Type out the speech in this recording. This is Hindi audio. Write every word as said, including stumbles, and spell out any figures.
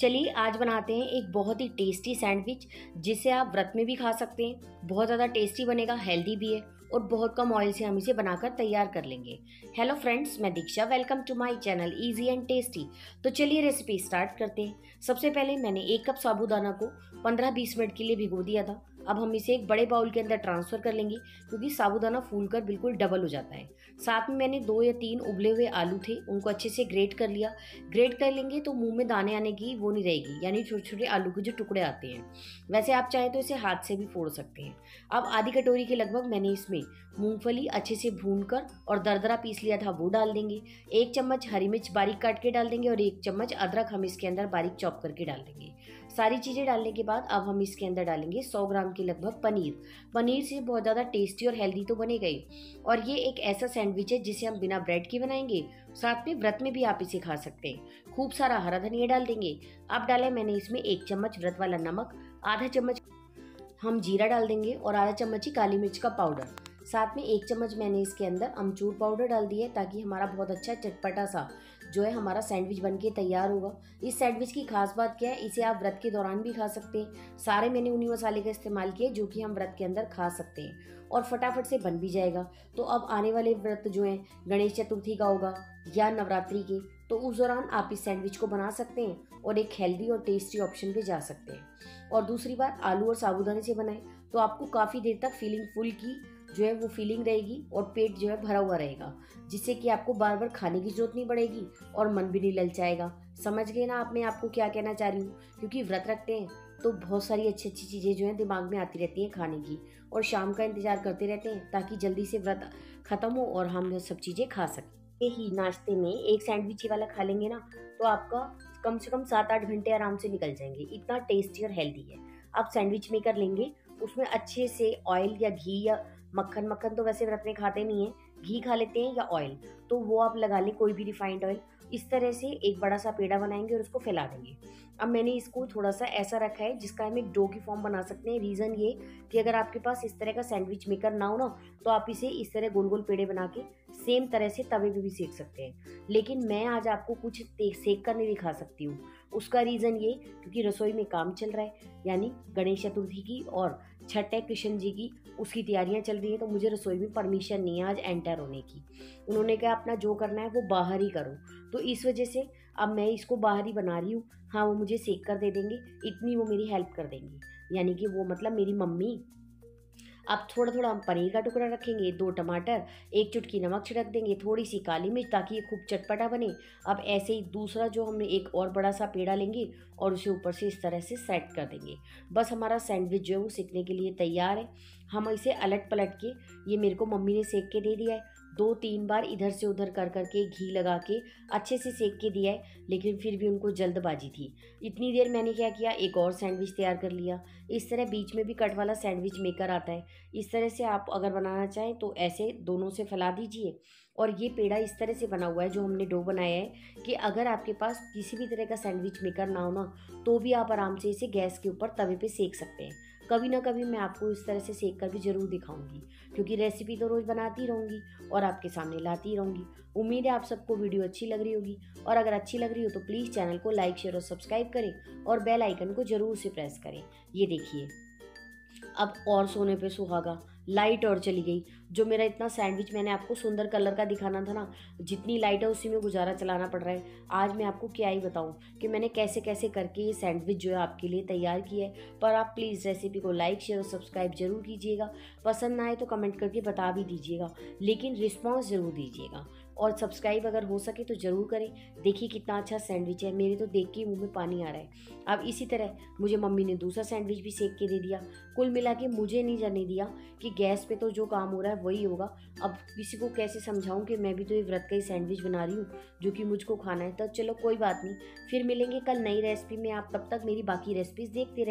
चलिए आज बनाते हैं एक बहुत ही टेस्टी सैंडविच जिसे आप व्रत में भी खा सकते हैं। बहुत ज़्यादा टेस्टी बनेगा, हेल्दी भी है और बहुत कम ऑयल से हम इसे बनाकर तैयार कर लेंगे। हेलो फ्रेंड्स, मैं Diksha, welcome to my channel easy and tasty. तो चलिए रेसिपी स्टार्ट करते हैं। सबसे पहले मैंने एक कप साबूदाना को पंद्रह बीस मिनट के लिए भिगो दिया था। अब हम इसे एक बड़े बाउल के अंदर ट्रांसफ़र कर लेंगे क्योंकि साबूदाना फूलकर बिल्कुल डबल हो जाता है। साथ में मैंने दो या तीन उबले हुए आलू थे, उनको अच्छे से ग्रेट कर लिया। ग्रेट कर लेंगे तो मुंह में दाने आने की वो नहीं रहेगी, यानी छोटे छोटे आलू के जो टुकड़े आते हैं। वैसे आप चाहें तो इसे हाथ से भी फोड़ सकते हैं। अब आधी कटोरी के लगभग मैंने इसमें मूँगफली अच्छे से भूनकर और दरदरा पीस लिया था, वो डाल देंगे। एक चम्मच हरी मिर्च बारीक काट के डाल देंगे और एक चम्मच अदरक हम इसके अंदर बारीक चॉप करके डाल देंगे। सारी चीज़ें डालने के बाद अब हम इसके अंदर डालेंगे सौ ग्राम के लगभग पनीर। पनीर से बहुत ज़्यादा टेस्टी और हेल्दी तो बनेगा ही, और ये एक ऐसा सैंडविच है जिसे हम बिना ब्रेड के बनाएंगे। साथ में व्रत में भी आप इसे खा सकते हैं। खूब सारा हरा धनिया डाल देंगे। अब डाला मैंने इसमें एक चम्मच व्रत वाला नमक, आधा चम्मच हम जीरा डाल देंगे और आधा चम्मच ही काली मिर्च का पाउडर। साथ में एक चम्मच मैंने इसके अंदर अमचूर पाउडर डाल दिया है ताकि हमारा बहुत अच्छा चटपटा सा जो है हमारा सैंडविच बनके तैयार होगा। इस सैंडविच की खास बात क्या है, इसे आप व्रत के दौरान भी खा सकते हैं। सारे मैंने उन्हीं मसाले का इस्तेमाल किया जो कि हम व्रत के अंदर खा सकते हैं और फटाफट से बन भी जाएगा। तो अब आने वाले व्रत जो हैं, गणेश चतुर्थी का होगा या नवरात्रि के, तो उस दौरान आप इस सैंडविच को बना सकते हैं और एक हेल्दी और टेस्टी ऑप्शन पे जा सकते हैं। और दूसरी बात, आलू और साबूदाने से बनाएं तो आपको काफ़ी देर तक फीलिंग फुल की जो है वो फीलिंग रहेगी और पेट जो है भरा हुआ रहेगा, जिससे कि आपको बार बार खाने की जरूरत नहीं पड़ेगी और मन भी नहीं ललचाएगा। समझ गए ना आप मैं आपको क्या कहना चाह रही हूँ? क्योंकि व्रत रखते हैं तो बहुत सारी अच्छी अच्छी चीज़ें जो हैं दिमाग में आती रहती हैं खाने की, और शाम का इंतजार करते रहते हैं ताकि जल्दी से व्रत ख़त्म हो और हम ये सब चीज़ें खा सकें। यही नाश्ते में एक सैंडविच ही वाला खा लेंगे ना तो आपका कम से कम सात आठ घंटे आराम से निकल जाएंगे, इतना टेस्टी और हेल्दी है। आप सैंडविच मेकर लेंगे, उसमें अच्छे से ऑयल या घी या मक्खन, मक्खन तो वैसे व्रत में खाते नहीं है, घी खा लेते हैं या ऑयल, तो वो आप लगा लें, कोई भी रिफाइंड ऑयल। इस तरह से एक बड़ा सा पेड़ा बनाएंगे और उसको फैला देंगे। अब मैंने इसको थोड़ा सा ऐसा रखा है जिसका हम एक डो की फॉर्म बना सकते हैं। रीज़न ये कि अगर आपके पास इस तरह का सैंडविच मेकर ना हो ना तो आप इसे इस तरह गोल गोल पेड़े बना के सेम तरह से तवे पे भी सेक सकते हैं, लेकिन मैं आज आपको कुछ सेक कर नहीं दिखा सकती हूँ। उसका रीज़न ये क्योंकि रसोई में काम चल रहा है, यानी गणेश चतुर्थी की और छठ है कृष्ण जी की, उसकी तैयारियां चल रही हैं, तो मुझे रसोई में परमिशन नहीं है आज एंटर होने की। उन्होंने कहा अपना जो करना है वो बाहर ही करो, तो इस वजह से अब मैं इसको बाहर ही बना रही हूँ। हाँ, वो मुझे सेक कर दे देंगे, इतनी वो मेरी हेल्प कर देंगी, यानी कि वो मतलब मेरी मम्मी। अब थोड़ा थोड़ा हम पनीर का टुकड़ा रखेंगे, दो टमाटर, एक चुटकी नमक छिड़क देंगे, थोड़ी सी काली मिर्च ताकि ये खूब चटपटा बने। अब ऐसे ही दूसरा जो हमने एक और बड़ा सा पेड़ा लेंगे और उसे ऊपर से इस तरह से सेट कर देंगे। बस हमारा सैंडविच जो है वो सेकने के लिए तैयार है। हम इसे अलट पलट के, ये मेरे को मम्मी ने सेक के दे दिया है, दो तीन बार इधर से उधर कर करके घी लगा के अच्छे से सेक के दिया है, लेकिन फिर भी उनको जल्दबाजी थी। इतनी देर मैंने क्या किया, एक और सैंडविच तैयार कर लिया। इस तरह बीच में भी कट वाला सैंडविच मेकर आता है, इस तरह से आप अगर बनाना चाहें तो ऐसे दोनों से फैला दीजिए। और ये पेड़ा इस तरह से बना हुआ है जो हमने डो बनाया है कि अगर आपके पास किसी भी तरह का सैंडविच मेकर ना हो ना तो भी आप आराम से इसे गैस के ऊपर तवे पे सेक सकते हैं। कभी ना कभी मैं आपको इस तरह से सेक कर भी ज़रूर दिखाऊंगी क्योंकि रेसिपी तो रोज़ बनाती रहूँगी और आपके सामने लाती रहूँगी। उम्मीद है आप सबको वीडियो अच्छी लग रही होगी, और अगर अच्छी लग रही हो तो प्लीज़ चैनल को लाइक, शेयर और सब्सक्राइब करें और बेल आइकन को ज़रूर से प्रेस करें। ये देखिए, अब और सोने पे सुहागा, लाइट और चली गई। जो मेरा इतना सैंडविच मैंने आपको सुंदर कलर का दिखाना था ना, जितनी लाइट है उसी में गुजारा चलाना पड़ रहा है। आज मैं आपको क्या ही बताऊं कि मैंने कैसे कैसे करके ये सैंडविच जो है आपके लिए तैयार किया है। पर आप प्लीज़ रेसिपी को लाइक, शेयर और सब्सक्राइब ज़रूर कीजिएगा। पसंद ना आए तो कमेंट करके बता भी दीजिएगा, लेकिन रिस्पॉन्स ज़रूर दीजिएगा, और सब्सक्राइब अगर हो सके तो ज़रूर करें। देखिए कितना अच्छा सैंडविच है, मेरे तो देख के मुँह में पानी आ रहा है। अब इसी तरह मुझे मम्मी ने दूसरा सैंडविच भी सेक के दे दिया। कुल मिला के मुझे नहीं जाने दिया कि गैस पे तो जो काम हो रहा है वही होगा। अब किसी को कैसे समझाऊं कि मैं भी तो ये व्रत का ही सैंडविच बना रही हूँ जो कि मुझको खाना है। तो चलो कोई बात नहीं, फिर मिलेंगे कल नई रेसिपी में। आप तब तक मेरी बाकी रेसिपीज़ देखते रहें।